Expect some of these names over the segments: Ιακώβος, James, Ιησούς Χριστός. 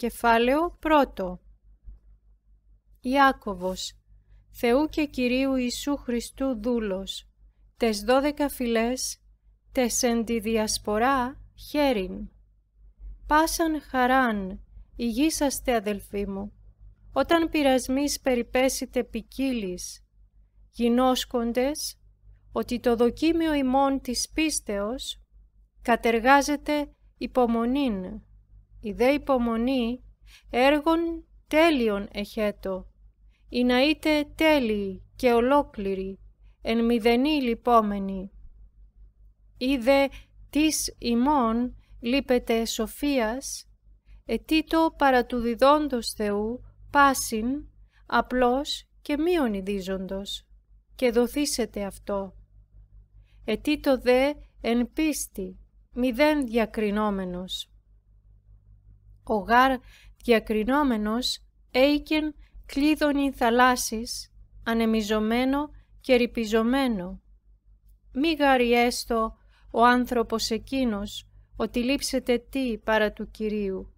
Κεφάλαιο 1. Ιακώβος, Θεού και Κυρίου Ιησού Χριστού δούλος, τες 12 φυλές, τες εν τη διασπορά χέριν. Πάσαν χαράν, υγείσαστε αδελφοί μου, όταν πειρασμής περιπέσετε ποικίλης, γινώσκοντες, ότι το δοκίμιο ημών της πίστεως κατεργάζεται υπομονήν. Η δε υπομονή έργων τέλειον εχέτο, ή να είτε τέλειοι και ολόκληροι, εν μηδενή λυπόμενοι. Ή δε της ημών λείπεται σοφίας, ετήτω παρά του διδόντος Θεού πάσιν, απλός και μείον ειδίζοντος, και δοθήσετε αυτό. Ετήτω δε εν πίστη, μηδέν διακρινόμενος. Ο γάρ διακρινόμενος έικεν κλείδωνι θαλάσσις, ανεμιζωμένο και ρυπιζωμένο. Μη γάρι έστω ο άνθρωπος εκείνος, ότι λείψετε τι παρά του Κυρίου.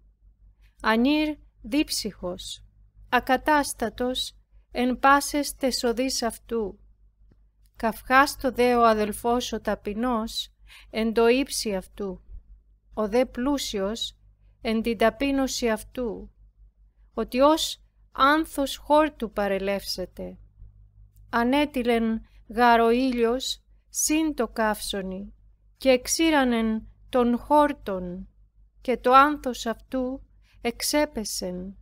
Ανήρ δίψυχος, ακατάστατος εν πάσες τες οδείς αυτού. Καυχάστο δε ο αδελφός ο ταπεινός, εν το ύψη αυτού. Ο δε πλούσιος, εν την ταπείνωση αυτού, ότι ως άνθος χόρτου παρελεύσετε. Ανέτειλεν γάρ ο ήλιος σύν το καύσωνι, και εξήρανεν των χόρτων, και το άνθος αυτού εξέπεσεν,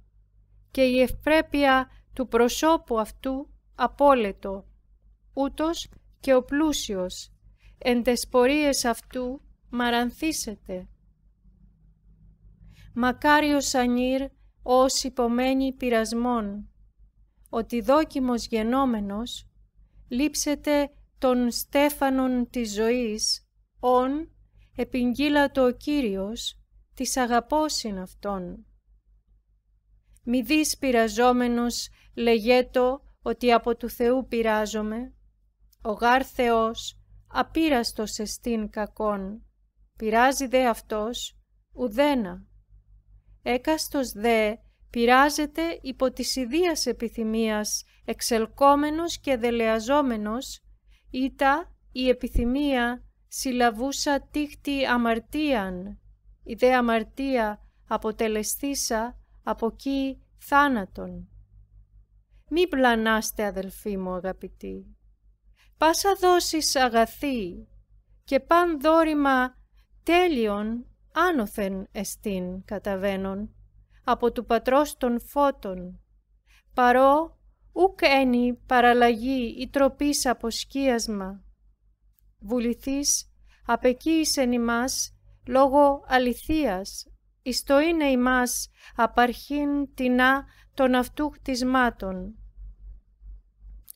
και η ευπρέπεια του προσώπου αυτού απόλετο, ούτως και ο πλούσιος εν τες πορείες αυτού μαρανθήσετε. Μακάριος ανήρ ως υπομένει πειρασμών, ότι δόκιμος γενόμενος λείψετε των στέφανων της ζωής, ον επιγγείλατο ο Κύριος της αγαπώσιν αυτών. Μη δεις πειραζόμενος λεγέτο ότι από του Θεού πειράζομαι. Ο γάρ Θεός απείραστος εστίν κακόν, πειράζει δε αυτός ουδένα. Έκαστος δε πειράζεται υπό της ιδίας επιθυμίας, εξελκόμενος και δελεαζόμενος, ήτα η επιθυμία συλλαβούσα τύχτη αμαρτίαν, η δε αμαρτία αποτελεστήσα από εκεί θάνατον. Μη πλανάστε αδελφοί μου αγαπητοί, πάσα δώσεις αγαθή, και παν δώρημα τέλειον άνωθεν εστίν καταβαίνον, από του Πατρός των φώτων, παρό ουκ ένι παραλλαγή ή τροπής αποσκίασμα. Βουληθείς απεκείησεν ημάς λόγω αληθείας, εις το είναι ημάς απαρχήν τεινά των αυτού χτισμάτων.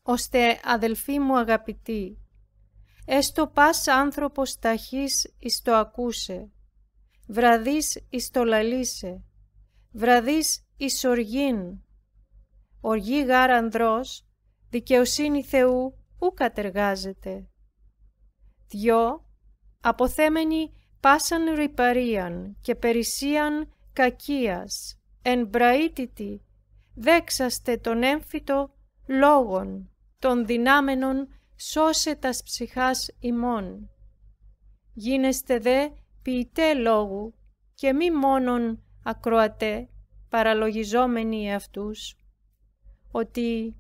Ωστε αδελφοί μου αγαπητοί, έστω πας άνθρωπος ταχύς εις το ακούσε, βραδείς εις το λαλήσε, βραδείς εις οργήν. Οργή γάρ ανδρός, δικαιοσύνη Θεού ου κατεργάζεται. Δυο, αποθέμενοι πάσαν ρυπαρίαν και περισσίαν κακίας, εν μπραΐτητη, δέξαστε τον έμφυτο λόγων, των δυνάμενων σώσε τας ψυχάς ημών. Γίνεστε δε ποιητέ λόγου και μη μόνον ακροατέ, παραλογιζόμενοι αυτούς, ότι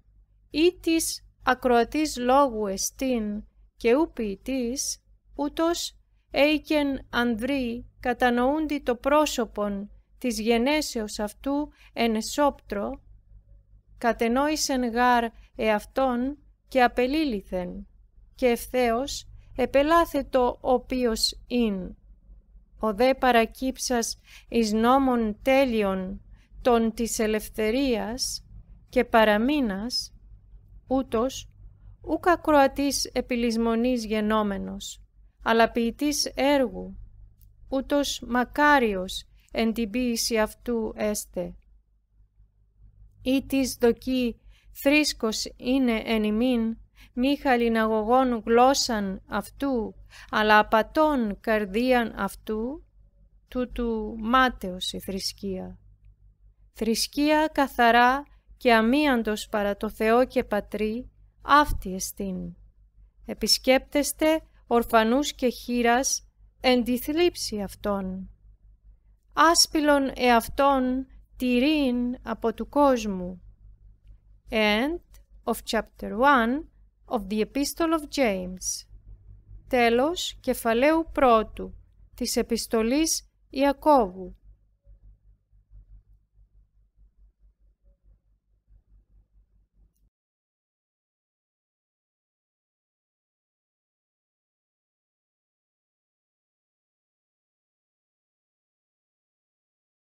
ή της ακροατής λόγου εστίν και ου ποιητής, ούτως έικεν ανδρεί κατανοούντι το πρόσωπον της γενέσεως αυτού εν εσόπτρο, κατενόησεν γάρ εαυτόν και απελήληθεν, και ευθέως επελάθετο οποίος ειν. Ο δε παρακύψας εις νόμων τέλειων των της ελευθερίας και παραμείνας, ούτως ουκ ακροατής επιλυσμονής γενόμενος, αλλά ποιητής έργου, ούτως μακάριος εν την ποιήση αυτού έστε. Ή της δοκή θρήσκος είναι εν ημίν, μη χαλιναγωγών γλώσσαν αυτού, αλλά απατών καρδίαν αυτού, τούτου μάταιος η θρησκεία. θρησκεία καθαρά και αμίαντος παρά το Θεό και Πατρί, αυτή εστίν. Επισκέπτεστε ορφανούς και χήρας, εν τη θλίψη αυτών. Άσπυλον εαυτόν τυρίν από του κόσμου. End of chapter 1 of the Epistle of James. Τέλος κεφαλαίου 1 της Επιστολής Ιακώβου.